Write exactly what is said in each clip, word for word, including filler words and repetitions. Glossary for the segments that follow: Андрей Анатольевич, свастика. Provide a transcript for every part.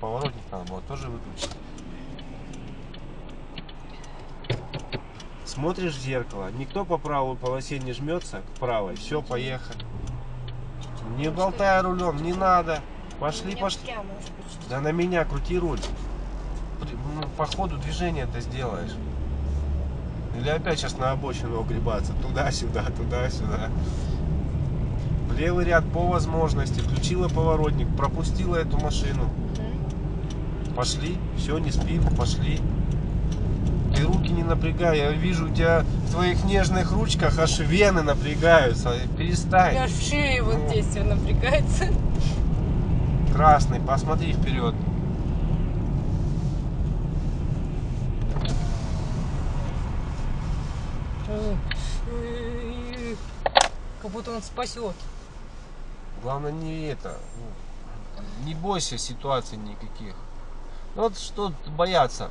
поворотник надо было тоже выключить. Смотришь в зеркало, никто по правой полосе не жмется, к правой, все, поехали. Не болтай рулем, не надо. Пошли, пошли. Да на меня крути руль. По ходу движения это сделаешь. Или опять сейчас на обочину угребаться. Туда-сюда, туда-сюда. Левый ряд по возможности. Включила поворотник, пропустила эту машину. Пошли, все, не спим, пошли. Ты руки не напрягай, я вижу, у тебя в твоих нежных ручках аж вены напрягаются. Перестань. У меня в шее вот ну. здесь все напрягается. Красный, посмотри вперед. Как будто он спасет. Главное не это. Не бойся ситуаций никаких. Вот что бояться.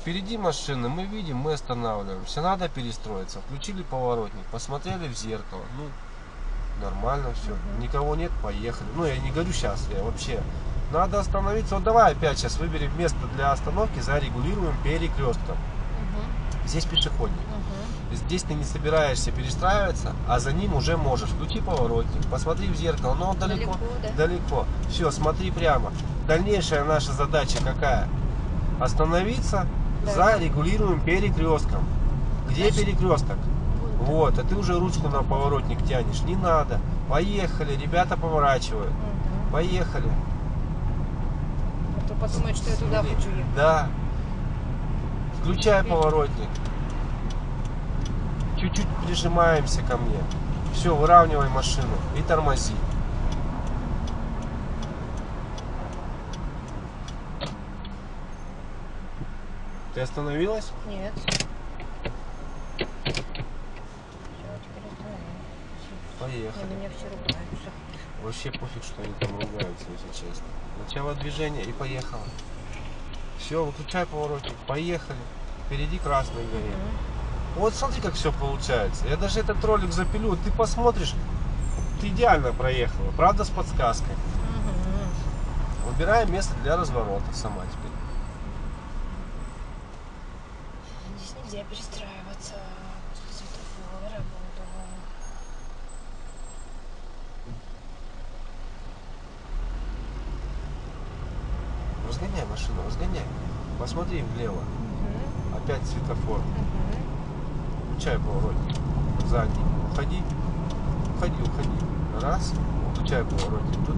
Впереди машины, мы видим, мы останавливаемся. Надо перестроиться. Включили поворотник, посмотрели в зеркало. Ну, нормально все. Никого нет, поехали. Ну, я не говорю сейчас, я вообще. Надо остановиться. Вот давай опять сейчас выберем место для остановки, зарегулируем перекрестком. Угу. Здесь пешеходник. Угу. Здесь ты не собираешься перестраиваться, а за ним уже можешь. Включи поворотник, посмотри в зеркало. Но далеко, далеко. Да? далеко. Все, смотри прямо. Дальнейшая наша задача какая? Остановиться. За регулируем перекрестком. Где перекресток? Вот, а ты уже ручку на поворотник тянешь. Не надо. Поехали, ребята поворачивают. Угу. Поехали. А то подумает, что я туда хочу ехать. Да. Включай поворотник. Чуть-чуть прижимаемся ко мне. Все, выравнивай машину и тормози. Ты остановилась? Нет. Поехали. Они меня все ругаются. Вообще пофиг, что они там ругаются, если честно. Начало движения и поехала. Все, выключай поворотник. Поехали. Впереди красный горит. Угу. Вот смотри, как все получается. Я даже этот ролик запилю. Ты посмотришь, ты идеально проехала. Правда, с подсказкой. Угу. Выбираем место для разворота сама теперь. Нельзя перестраиваться после светофора, работу. Разгоняй машину, разгоняй. Посмотри влево. Угу. Опять светофор. Угу. Включай поворотник. Задний. Уходи. Уходи, уходи. Раз. Включай поворотник. Тут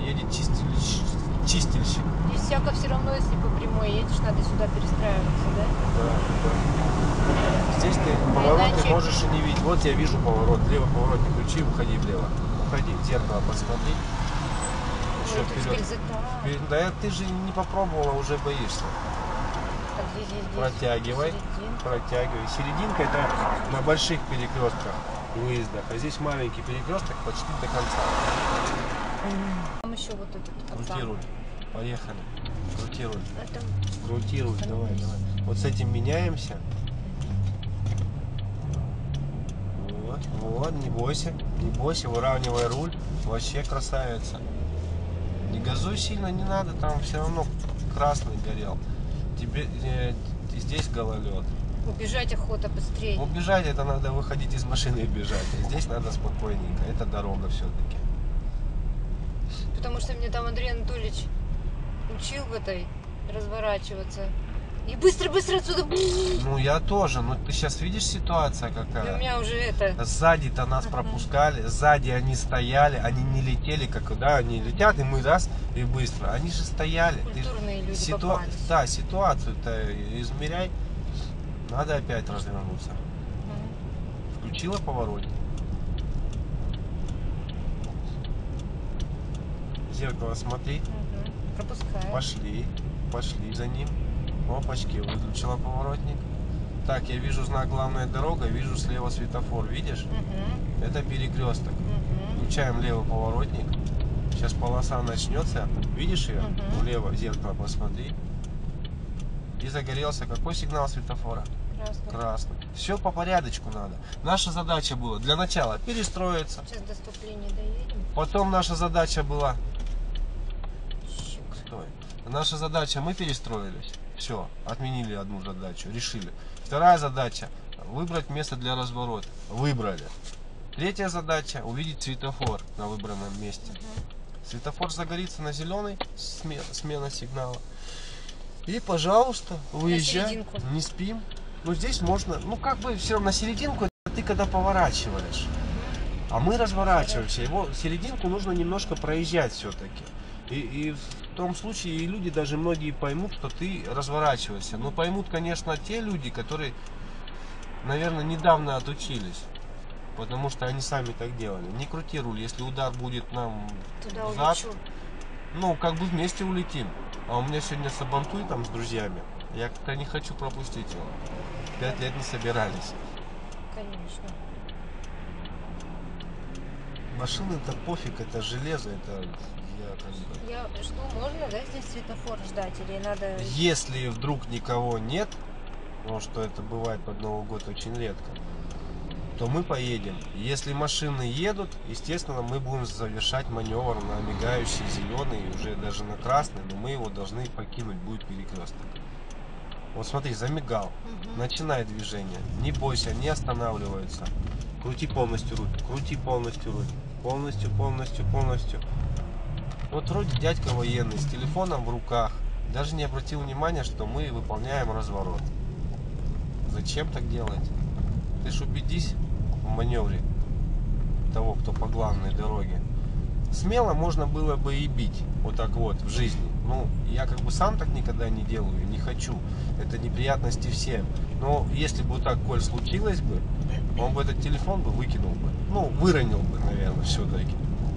едет чистильщик. чистильщик. Здесь всяко все равно, если по прямой едешь, надо сюда перестраиваться, да? Да, да. Здесь ты а поворот иначе... можешь и не видеть. Вот я вижу поворот. Левый поворот не включи, уходи влево. Уходи, в зеркало посмотри. Еще Ой, вперед. вперед. Да ты же не попробовала, уже боишься. Так, здесь, здесь, протягивай. Середин. Протягивай. Серединка это на больших перекрестках выездах. А здесь маленький перекресток почти до конца. Еще вот этот крутируй, поехали, крутируй, крутируй, давай, давай. Вот с этим меняемся. Вот, вот, не бойся, не бойся, выравнивай руль, вообще красавица. Не газуй сильно, не надо, там все равно красный горел. Тебе э, здесь гололед. Убежать охота быстрее. Убежать это надо выходить из машины и бежать, а здесь надо спокойненько. Это дорога все-таки. Потому что мне там Андрей Анатольевич учил в этой разворачиваться. И быстро-быстро отсюда. Ну я тоже. Ну ты сейчас видишь ситуация какая. И у меня уже это. Сзади-то нас uh-huh. пропускали. Сзади они стояли. Они не летели, как да, они летят, и мы раз, и быстро. Они же стояли. Культурные ты... люди Ситу... Да, ситуацию-то измеряй. Надо опять развернуться. Uh-huh. Включила поворотник. Зеркало смотри. Угу. Пропускаю. Пошли, пошли за ним. Опачки, выключила поворотник. Так, я вижу знак главная дорога, вижу слева светофор, видишь? Угу. Это перекресток. Угу. Включаем левый поворотник. Сейчас полоса начнется. Видишь ее? Угу. Влево в зеркало посмотри. И загорелся какой сигнал светофора? Красный. Красный. Все по порядочку надо. Наша задача была для начала перестроиться. Сейчас до ступления доедем. Потом наша задача была. Стой. Наша задача, мы перестроились, все, отменили одну задачу, решили. Вторая задача, выбрать место для разворота, выбрали. Третья задача, увидеть светофор на выбранном месте. Светофор загорится на зеленый, смена сигнала. И, пожалуйста, уезжай, не спим. Ну, здесь можно, ну, как бы все равно на серединку, это ты когда поворачиваешь. А мы разворачиваемся, его серединку нужно немножко проезжать все-таки. И, и в том случае и люди, даже многие поймут, что ты разворачиваешься. Но поймут, конечно, те люди, которые, наверное, недавно отучились. Потому что они сами так делали. Не крути руль, если удар будет нам туда в зад, улечу. Ну, как бы вместе улетим. А у меня сегодня сабантуй там с друзьями. Я как-то не хочу пропустить его. Пять лет не собирались. Конечно. Машины-то пофиг, это железо, это... Я, я жду, можно, да, здесь светофор ждать или надо... Если вдруг никого нет, потому что это бывает под Новый год очень редко, то мы поедем. Если машины едут, естественно, мы будем завершать маневр на мигающий зеленый, уже даже на красный, но мы его должны покинуть, будет перекресток. Вот смотри, замигал, угу. Начинает движение, не бойся, не останавливается. Крути полностью руль, крути полностью руль, полностью, полностью, полностью. Вот вроде дядька военный с телефоном в руках, даже не обратил внимания, что мы выполняем разворот. Зачем так делать? Ты ж убедись в маневре того, кто по главной дороге. Смело можно было бы и бить вот так вот в жизни. Ну, я как бы сам так никогда не делаю, не хочу. Это неприятности всем. Но если бы вот так, коль случилось бы, он бы этот телефон бы выкинул бы. Ну, выронил бы, наверное, все-таки.